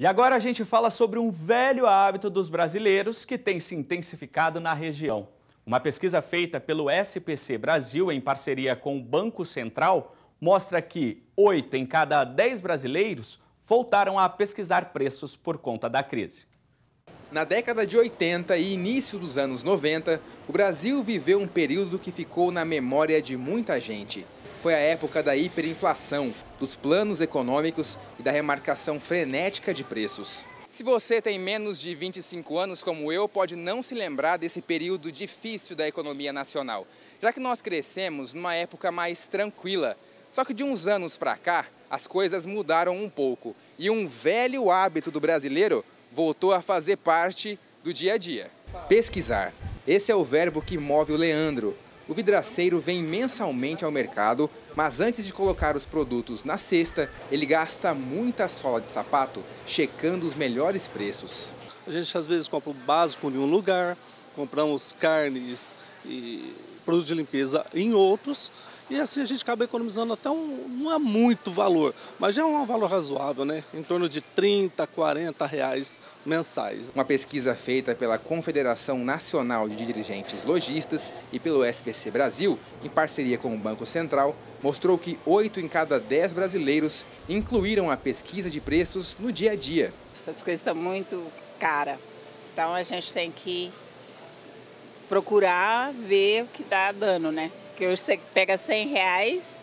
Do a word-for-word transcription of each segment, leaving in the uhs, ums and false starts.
E agora a gente fala sobre um velho hábito dos brasileiros que tem se intensificado na região. Uma pesquisa feita pelo S P C Brasil em parceria com o Banco Central mostra que oito em cada dez brasileiros voltaram a pesquisar preços por conta da crise. Na década de oitenta e início dos anos noventa, o Brasil viveu um período que ficou na memória de muita gente. Foi a época da hiperinflação, dos planos econômicos e da remarcação frenética de preços. Se você tem menos de vinte e cinco anos como eu, pode não se lembrar desse período difícil da economia nacional, já que nós crescemos numa época mais tranquila. Só que de uns anos para cá, as coisas mudaram um pouco e um velho hábito do brasileiro voltou a fazer parte do dia a dia. Pesquisar. Esse é o verbo que move o Leandro. O vidraceiro vem mensalmente ao mercado, mas antes de colocar os produtos na cesta, ele gasta muita sola de sapato, checando os melhores preços. A gente às vezes compra o básico em um lugar, compramos carnes e produtos de limpeza em outros, e assim a gente acaba economizando até um, não é muito valor, mas já é um valor razoável, né? Em torno de trinta, quarenta reais mensais. Uma pesquisa feita pela Confederação Nacional de Dirigentes Logistas e pelo S P C Brasil, em parceria com o Banco Central, mostrou que oito em cada dez brasileiros incluíram a pesquisa de preços no dia a dia. As coisas estão muito caras, então a gente tem que procurar ver o que está dando, né? Porque hoje você pega cem reais,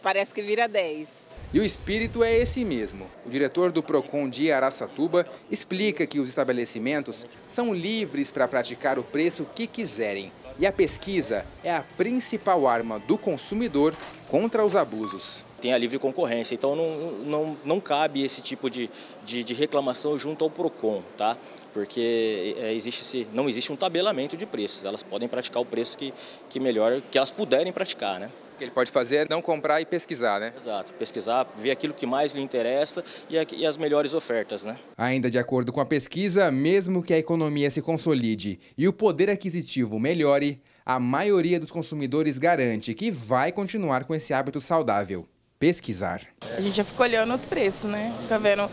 parece que vira dez. E o espírito é esse mesmo. O diretor do PROCON de Araçatuba explica que os estabelecimentos são livres para praticar o preço que quiserem. E a pesquisa é a principal arma do consumidor contra os abusos. Tem a livre concorrência, então não, não, não cabe esse tipo de, de, de reclamação junto ao PROCON, tá? Porque existe, não existe um tabelamento de preços, elas podem praticar o preço que, que melhor, que elas puderem praticar, né? O que ele pode fazer é não comprar e pesquisar, né? Exato, pesquisar, ver aquilo que mais lhe interessa e as melhores ofertas, né? Ainda de acordo com a pesquisa, mesmo que a economia se consolide e o poder aquisitivo melhore, a maioria dos consumidores garante que vai continuar com esse hábito saudável, pesquisar. A gente já fica olhando os preços, né? Fica vendo,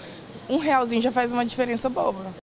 um realzinho já faz uma diferença boa.